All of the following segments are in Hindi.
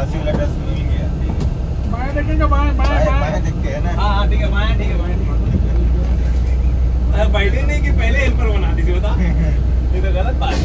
रसीव लेटर्स मिल गया। बाया देखेंगे, बाया बाया बाया देखते हैं ना। हाँ ठीक है, बाया ठीक है, बाया। बाइडेन ने कि पहले हेल्पर बना दी थी, बता ये तो गलत बात है।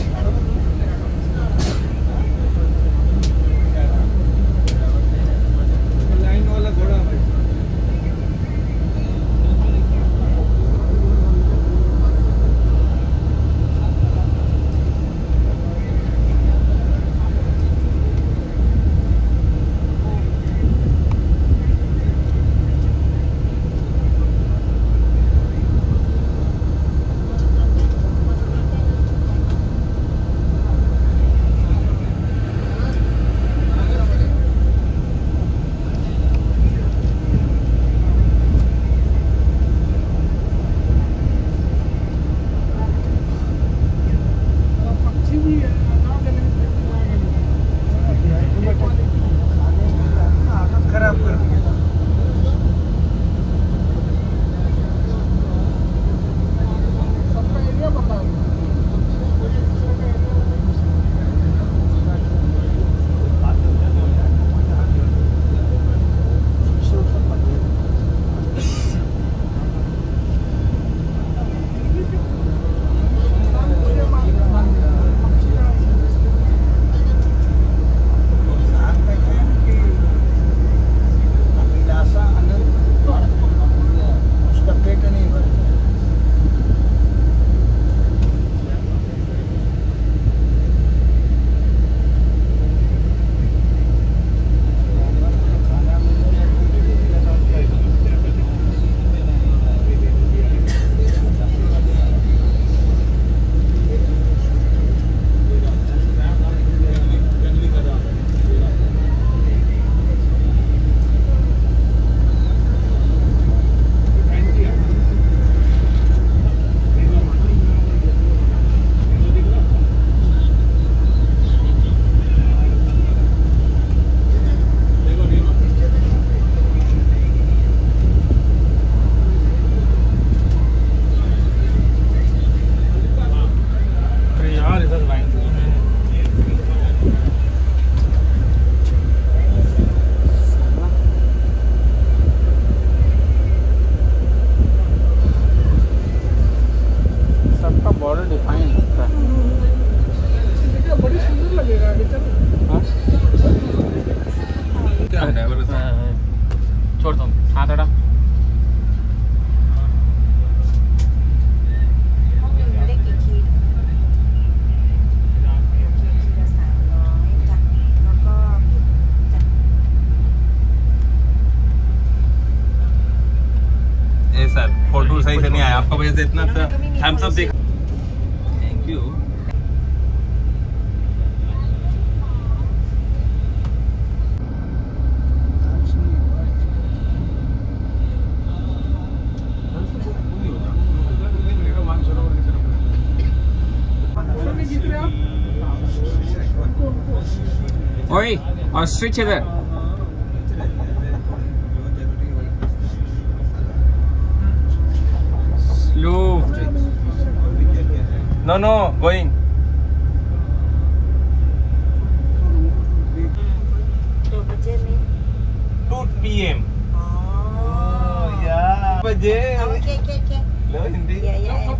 हम सब देख। Thank you. ओए और स्विच इधर। No, no, going. Two PM. Oh, yeah. Okay. No, Hindi. Yeah. Thank you,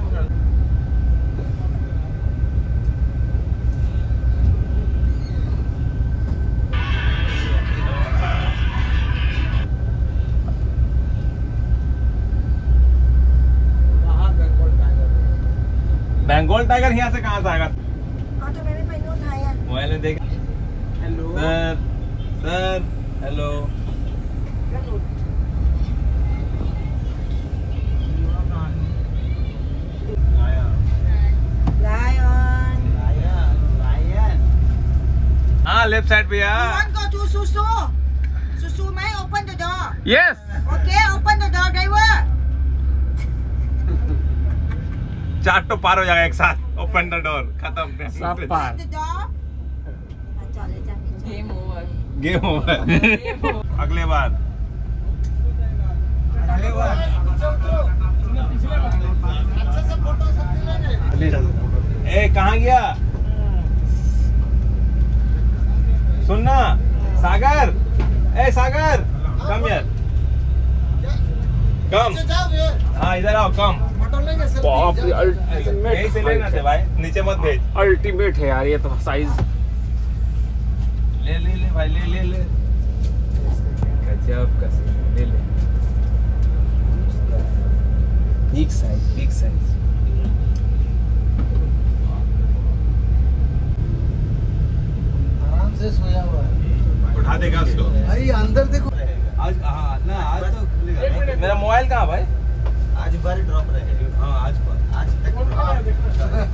Bengal tiger यहाँ से कहाँ से आएगा? तो मैंने पहले उठाया। मोबाइल में देखा। Hello sir, hello. Left side भैया। You want go to Susu? Susu, may open the door? Yes. Okay, open the door, driver. चार तो पार हो जाएगा एक साथ। ओपन द डोर, खत्म, सब पार, गेम ओवर, गेम ओवर। अगले बार, अगले बार अच्छे से फोटो सब ए कहाँ गया सुनना सागर, ए सागर कम यार, कम, हाँ इधर आओ, कम। बाप रे अल्टीमेट, यही से लेना थे भाई, नीचे मत भेज। अल्टीमेट है यार ये तो, साइज ले ले ले भाई, ले ले ले, गजब का साइज, ले ले, बिग साइज, बिग साइज। आराम से सोया हुआ है, उठा देगा उसको भाई, अंदर देखो आज, हाँ ना आज तो खुलेगा। मेरा मोबाइल कहाँ भाई? आज बारी ड्रॉप रहेगा। हाँ आज पर आज